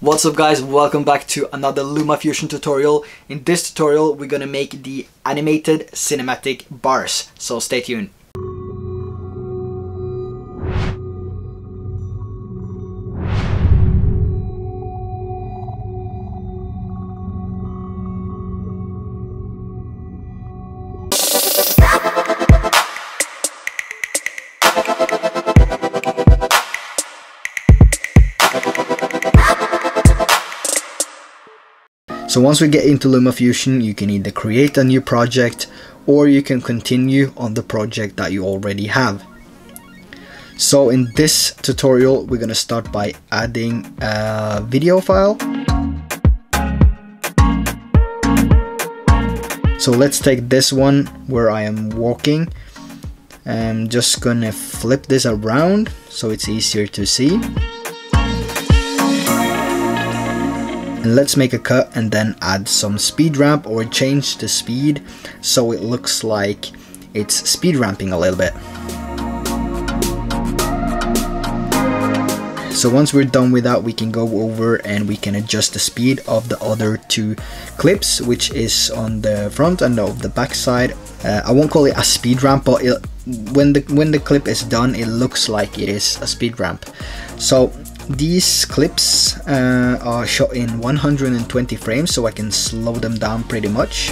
What's up guys, welcome back to another LumaFusion tutorial. In this tutorial we're gonna make the animated cinematic bars, so stay tuned. So once we get into LumaFusion, you can either create a new project or you can continue on the project that you already have. So in this tutorial, we're going to start by adding a video file. So let's take this one where I am walking. I'm just going to flip this around so it's easier to see. And let's make a cut and then add some speed ramp, or change the speed so it looks like it's speed ramping a little bit. So once we're done with that, we can go over and we can adjust the speed of the other two clips, which is on the front and of the back side. I won't call it a speed ramp, but when the clip is done, it looks like it is a speed ramp. So these clips are shot in 120 frames, so I can slow them down pretty much.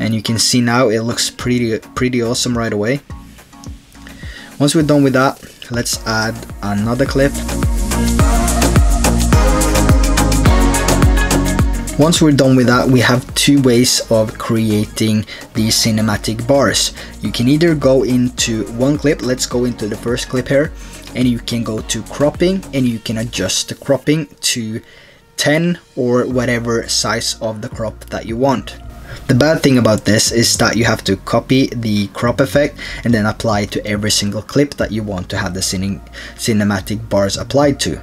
And you can see now it looks pretty awesome right away. Once we're done with that, let's add another clip. Once we're done with that, we have two ways of creating these cinematic bars. You can either go into one clip, let's go into the first clip here, and you can go to cropping and you can adjust the cropping to 10 or whatever size of the crop that you want. The bad thing about this is that you have to copy the crop effect and then apply it to every single clip that you want to have the cinematic bars applied to.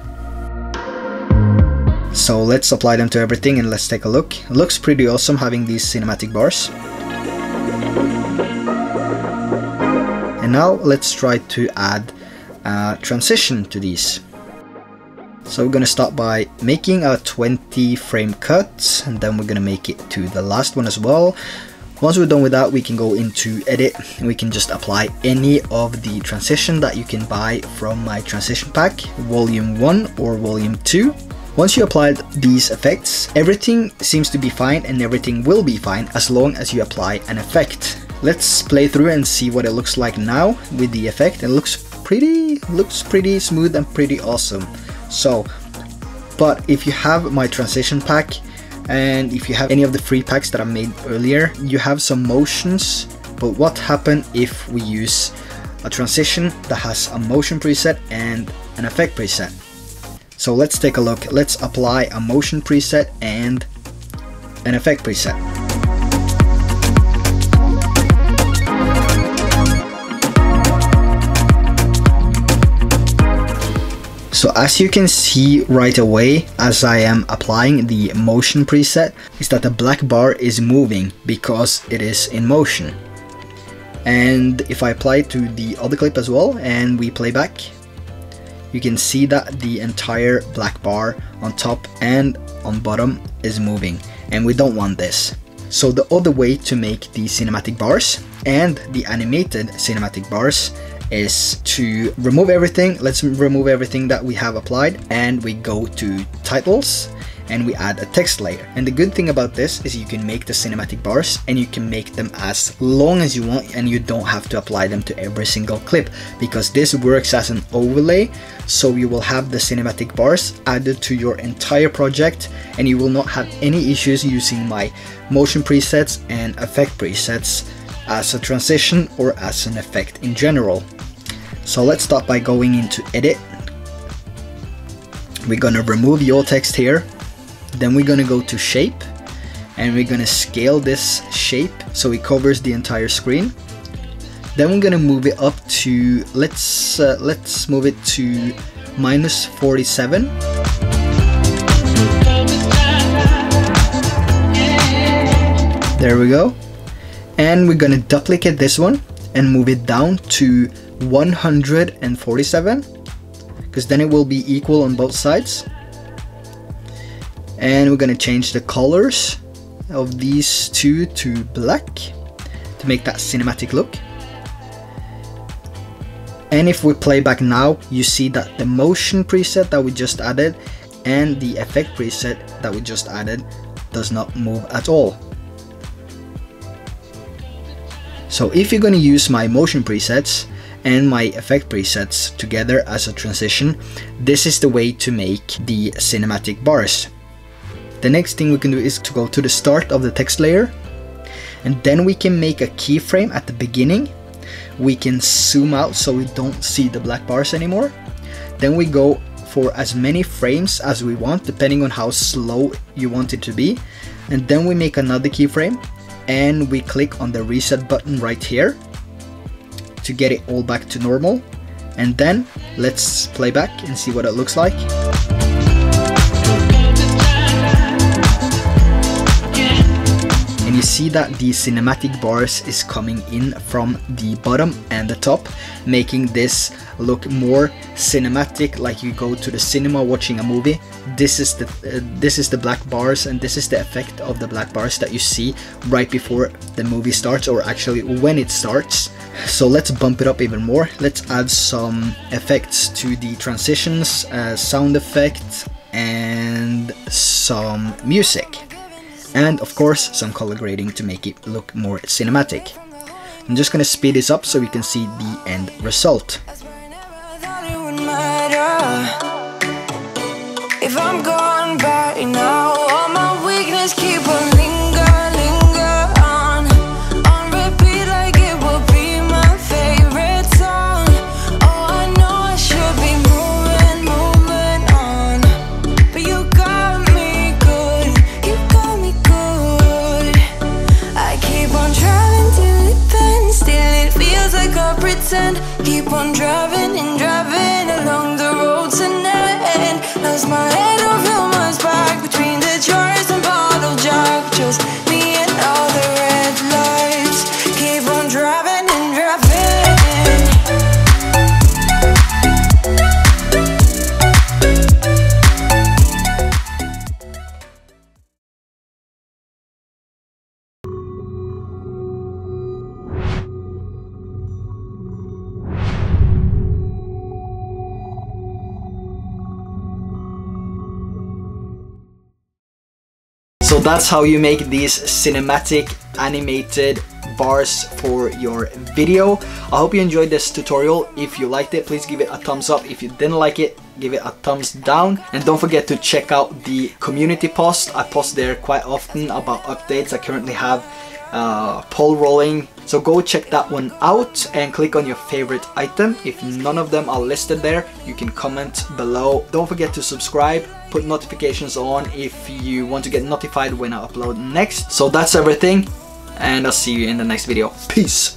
So let's apply them to everything and let's take a look. It looks pretty awesome having these cinematic bars. And now let's try to add a transition to these. So we're going to start by making a 20 frame cut, and then we're going to make it to the last one as well. Once we're done with that, we can go into edit and we can just apply any of the transition that you can buy from my transition pack, volume 1 or volume 2. Once you applied these effects, everything seems to be fine and everything will be fine as long as you apply an effect. Let's play through and see what it looks like now with the effect. It looks pretty smooth and pretty awesome. So, but if you have my transition pack and if you have any of the free packs that I made earlier, you have some motions. But what happens if we use a transition that has a motion preset and an effect preset? So let's take a look. Let's apply a motion preset and an effect preset. So as you can see right away, as I am applying the motion preset, is that the black bar is moving because it is in motion. And if I apply it to the other clip as well and we play back, you can see that the entire black bar on top and on bottom is moving, and we don't want this. So the other way to make the cinematic bars and the animated cinematic bars is to remove everything. Let's remove everything that we have applied, and we go to titles and we add a text layer. And the good thing about this is you can make the cinematic bars and you can make them as long as you want, and you don't have to apply them to every single clip, because this works as an overlay. So you will have the cinematic bars added to your entire project and you will not have any issues using my motion presets and effect presets as a transition or as an effect in general. So let's start by going into edit. We're gonna remove your text here. Then we're gonna go to shape and we're gonna scale this shape so it covers the entire screen. Then we're gonna move it up to, let's move it to -47. There we go. And we're gonna duplicate this one and move it down to 147. because then it will be equal on both sides. And we're gonna change the colors of these two to black to make that cinematic look. And if we play back now, you see that the motion preset that we just added and the effect preset that we just added does not move at all. So if you're going to use my motion presets and my effect presets together as a transition, this is the way to make the cinematic bars. The next thing we can do is to go to the start of the text layer, and then we can make a keyframe at the beginning. We can zoom out so we don't see the black bars anymore. Then we go for as many frames as we want, depending on how slow you want it to be. And then we make another keyframe and we click on the reset button right here to get it all back to normal. And then let's play back and see what it looks like. And you see that the cinematic bars is coming in from the bottom and the top, making this look more cinematic, like you go to the cinema watching a movie. This is the black bars, and this is the effect of the black bars that you see right before the movie starts, or actually when it starts. So let's bump it up even more. Let's add some effects to the transitions, sound effect and some music. And of course some color grading to make it look more cinematic. I'm just gonna speed this up so we can see the end result. If I'm gone by now, all my weakness keep on linger on repeat like it will be my favorite song. Oh, I know I should be moving on, but you got me good, you got me good. I keep on driving till it bends, till it feels like I pretend. Keep on driving and driving along the road to never end. Lost my head over my back between the jars and bottle jug. Just me and all the red lights. Keep on driving and driving. So that's how you make these cinematic animated bars for your video. I hope you enjoyed this tutorial. If you liked it, please give it a thumbs up. If you didn't like it, give it a thumbs down, and don't forget to check out the community post. I post there quite often about updates. I currently have poll rolling, so go check that one out and click on your favorite item. If none of them are listed there, you can comment below. Don't forget to subscribe, put notifications on if you want to get notified when I upload next. So that's everything, and I'll see you in the next video. Peace.